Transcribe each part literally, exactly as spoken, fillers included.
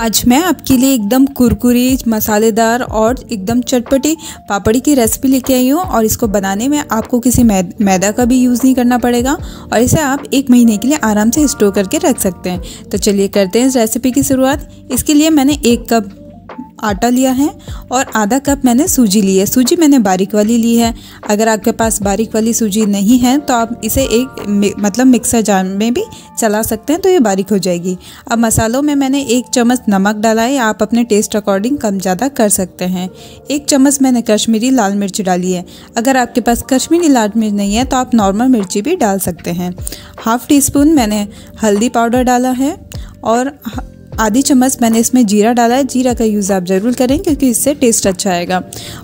आज मैं आपके लिए एकदम कुरकुरी मसालेदार और एकदम चटपटी पापड़ी की रेसिपी लेके आई हूँ। और इसको बनाने में आपको किसी मैद, मैदा का भी यूज़ नहीं करना पड़ेगा और इसे आप एक महीने के लिए आराम से स्टोर करके रख सकते हैं। तो चलिए करते हैं इस रेसिपी की शुरुआत। इसके लिए मैंने एक कप आटा लिया है और आधा कप मैंने सूजी ली है। सूजी मैंने बारीक वाली ली है। अगर आपके पास बारीक वाली सूजी नहीं है तो आप इसे एक मतलब मिक्सर जार में भी चला सकते हैं, तो ये बारीक हो जाएगी। अब मसालों में मैंने एक चम्मच नमक डाला है, आप अपने टेस्ट अकॉर्डिंग कम ज़्यादा कर सकते हैं। एक चम्मच मैंने कश्मीरी लाल मिर्च डाली है। अगर आपके पास कश्मीरी लाल मिर्च नहीं है तो आप नॉर्मल मिर्ची भी डाल सकते हैं। हाफ़ टी स्पून मैंने हल्दी पाउडर डाला है और आधी चम्मच मैंने इसमें जीरा डाला है। जीरा का यूज़ आप ज़रूर करें क्योंकि इससे टेस्ट अच्छा आएगा।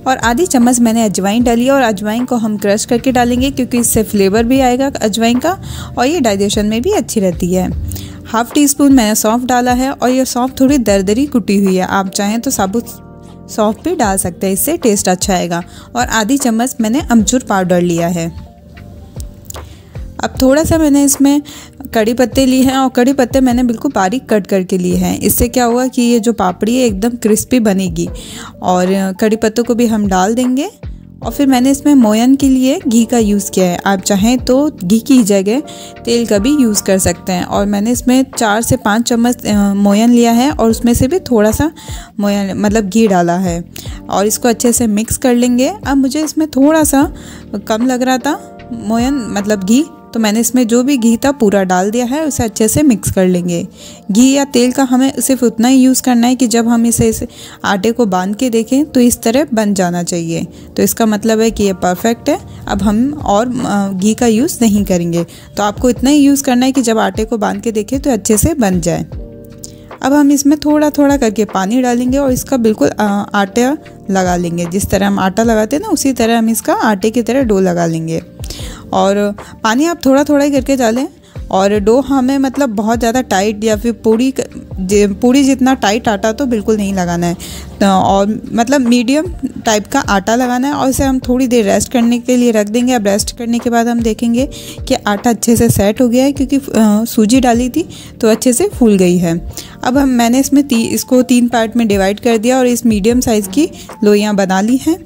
और आधी चम्मच मैंने अजवाइन डाली है और अजवाइन को हम क्रश करके डालेंगे क्योंकि इससे फ्लेवर भी आएगा अजवाइन का और ये डाइजेशन में भी अच्छी रहती है। हाफ़ टी स्पून मैंने सौंफ डाला है और ये सौंफ थोड़ी दरदरी कुटी हुई है, आप चाहें तो साबुत सौंफ भी डाल सकते हैं, इससे टेस्ट अच्छा आएगा। और आधी चम्मच मैंने अमचूर पाउडर लिया है। अब थोड़ा सा मैंने इसमें कड़ी पत्ते लिए हैं और कड़ी पत्ते मैंने बिल्कुल बारीक कट करके लिए हैं। इससे क्या हुआ कि ये जो पापड़ी है एकदम क्रिस्पी बनेगी। और कड़ी पत्तों को भी हम डाल देंगे। और फिर मैंने इसमें मोयन के लिए घी का यूज़ किया है, आप चाहें तो घी की जगह तेल का भी यूज़ कर सकते हैं। और मैंने इसमें चार से पाँच चम्मच मोयन लिया है और उसमें से भी थोड़ा सा मोयन मतलब घी डाला है और इसको अच्छे से मिक्स कर लेंगे। अब मुझे इसमें थोड़ा सा कम लग रहा था मोयन मतलब घी, तो मैंने इसमें जो भी घी था पूरा डाल दिया है। उसे अच्छे से मिक्स कर लेंगे। घी या तेल का हमें सिर्फ उतना ही यूज़ करना है कि जब हम इसे इस आटे को बांध के देखें तो इस तरह बन जाना चाहिए, तो इसका मतलब है कि ये परफेक्ट है। अब हम और घी का यूज़ नहीं करेंगे, तो आपको इतना ही यूज़ करना है कि जब आटे को बांध के देखें तो अच्छे से बन जाए। अब हम इसमें थोड़ा थोड़ा करके पानी डालेंगे और इसका बिल्कुल आटा लगा लेंगे। जिस तरह हम आटा लगाते हैं ना, उसी तरह हम इसका आटे की तरह डो लगा लेंगे। और पानी आप थोड़ा थोड़ा ही करके डालें। और डो हमें मतलब बहुत ज़्यादा टाइट या फिर पूरी पूरी जितना टाइट आटा तो बिल्कुल नहीं लगाना है, और मतलब मीडियम टाइप का आटा लगाना है। और इसे हम थोड़ी देर रेस्ट करने के लिए रख देंगे। अब रेस्ट करने के बाद हम देखेंगे कि आटा अच्छे से सेट हो गया है क्योंकि सूजी डाली थी तो अच्छे से फूल गई है। अब हम मैंने इसमें ती, इसको तीन पार्ट में डिवाइड कर दिया और इस मीडियम साइज़ की लोइयाँ बना ली हैं।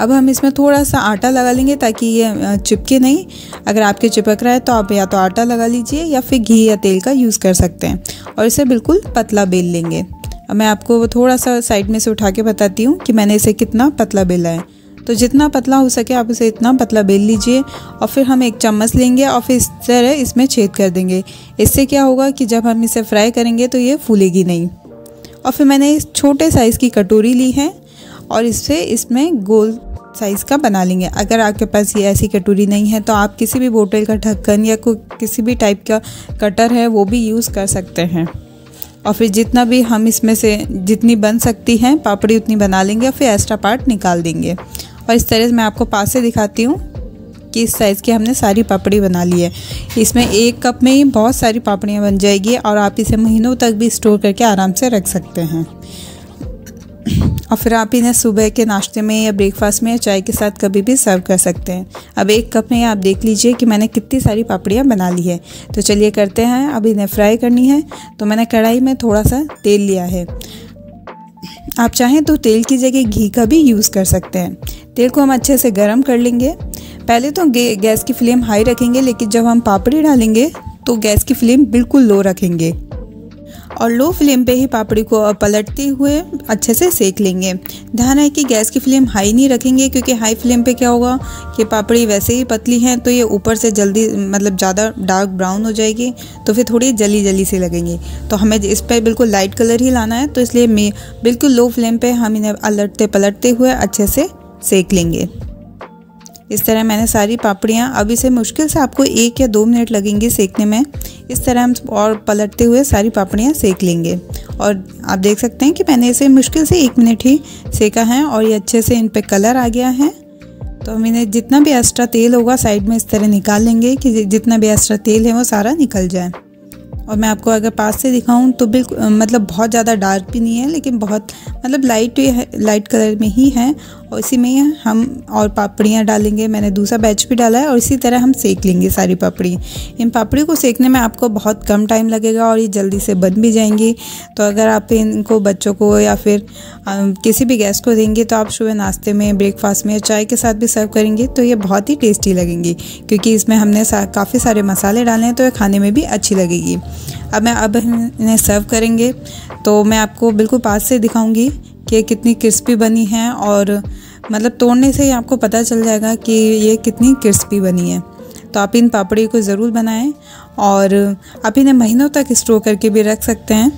अब हम इसमें थोड़ा सा आटा लगा लेंगे ताकि ये चिपके नहीं। अगर आपके चिपक रहा है तो आप या तो आटा लगा लीजिए या फिर घी या तेल का यूज़ कर सकते हैं। और इसे बिल्कुल पतला बेल लेंगे। अब मैं आपको थोड़ा सा साइड में से उठा के बताती हूँ कि मैंने इसे कितना पतला बेला है। तो जितना पतला हो सके आप इसे इतना पतला बेल लीजिए। और फिर हम एक चम्मच लेंगे और फिर इस तरह इसमें छेद कर देंगे। इससे क्या होगा कि जब हम इसे फ्राई करेंगे तो ये फूलेगी नहीं। और फिर मैंने इस छोटे साइज़ की कटोरी ली है और इससे इसमें गोल साइज़ का बना लेंगे। अगर आपके पास ये ऐसी कटोरी नहीं है तो आप किसी भी बोतल का ढक्कन या कोई किसी भी टाइप का कटर है वो भी यूज़ कर सकते हैं। और फिर जितना भी हम इसमें से जितनी बन सकती हैं पापड़ी उतनी बना लेंगे और फिर एक्स्ट्रा पार्ट निकाल देंगे। और इस तरह से मैं आपको पास से दिखाती हूँ कि इस साइज़ की हमने सारी पापड़ी बना ली है। इसमें एक कप में ही बहुत सारी पापड़ियाँ बन जाएगी और आप इसे महीनों तक भी स्टोर करके आराम से रख सकते हैं। और फिर आप इन्हें सुबह के नाश्ते में या ब्रेकफास्ट में या चाय के साथ कभी भी सर्व कर सकते हैं। अब एक कप में आप देख लीजिए कि मैंने कितनी सारी पापड़ियाँ बना ली है। तो चलिए करते हैं। अब इन्हें फ्राई करनी है तो मैंने कढ़ाई में थोड़ा सा तेल लिया है। आप चाहें तो तेल की जगह घी का भी यूज़ कर सकते हैं। तेल को हम अच्छे से गर्म कर लेंगे। पहले तो गे, गैस की फ्लेम हाई रखेंगे, लेकिन जब हम पापड़ी डालेंगे तो गैस की फ्लेम बिल्कुल लो रखेंगे और लो फ्लेम पे ही पापड़ी को पलटते हुए अच्छे से सेक लेंगे। ध्यान है कि गैस की फ्लेम हाई नहीं रखेंगे क्योंकि हाई फ्लेम पे क्या होगा कि पापड़ी वैसे ही पतली है तो ये ऊपर से जल्दी मतलब ज़्यादा डार्क ब्राउन हो जाएगी, तो फिर थोड़ी जली जली सी लगेंगी। तो हमें इस पर बिल्कुल लाइट कलर ही लाना है, तो इसलिए मैं बिल्कुल लो फ्लेम पर हम इन्हें पलटते पलटते हुए अच्छे से सेक लेंगे। इस तरह मैंने सारी पापड़ियाँ, अब इसे मुश्किल से आपको एक या दो मिनट लगेंगे सेकने में। इस तरह हम और पलटते हुए सारी पापड़ियाँ सेक लेंगे। और आप देख सकते हैं कि मैंने इसे मुश्किल से एक मिनट ही सेका है और ये अच्छे से इन पे कलर आ गया है। तो हम इन्हें जितना भी एक्स्ट्रा तेल होगा साइड में इस तरह निकाल लेंगे कि जितना भी एक्स्ट्रा तेल है वो सारा निकल जाए। और मैं आपको अगर पास से दिखाऊं तो बिल्कुल मतलब बहुत ज़्यादा डार्क भी नहीं है, लेकिन बहुत मतलब लाइट लाइट कलर में ही है और इसी में हम और पापड़ियाँ डालेंगे। मैंने दूसरा बैच भी डाला है और इसी तरह हम सेक लेंगे सारी पापड़ी। इन पापड़ी को सेकने में आपको बहुत कम टाइम लगेगा और ये जल्दी से बन भी जाएंगी। तो अगर आप इनको बच्चों को या फिर किसी भी गेस्ट को देंगे तो आप सुबह नाश्ते में, ब्रेकफास्ट में या चाय के साथ भी सर्व करेंगे तो ये बहुत ही टेस्टी लगेंगी, क्योंकि इसमें हमने काफ़ी सारे मसाले डाले हैं तो ये खाने में भी अच्छी लगेगी। अब मैं अब इन्हें सर्व करेंगे तो मैं आपको बिल्कुल पास से दिखाऊंगी कि कितनी क्रिस्पी बनी है, और मतलब तोड़ने से ही आपको पता चल जाएगा कि ये कितनी क्रिस्पी बनी है। तो आप इन पापड़ी को ज़रूर बनाएं और आप इन्हें महीनों तक स्टोर करके भी रख सकते हैं।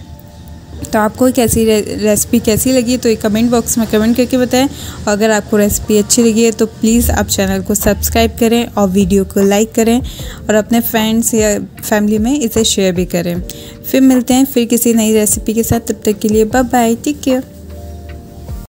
तो आपको कैसी रे, रेसिपी कैसी लगी तो एक कमेंट बॉक्स में कमेंट करके बताएं। अगर आपको रेसिपी अच्छी लगी है तो प्लीज़ आप चैनल को सब्सक्राइब करें और वीडियो को लाइक करें और अपने फ्रेंड्स या फैमिली में इसे शेयर भी करें। फिर मिलते हैं फिर किसी नई रेसिपी के साथ, तब तक के लिए बाय बाय, टेक केयर।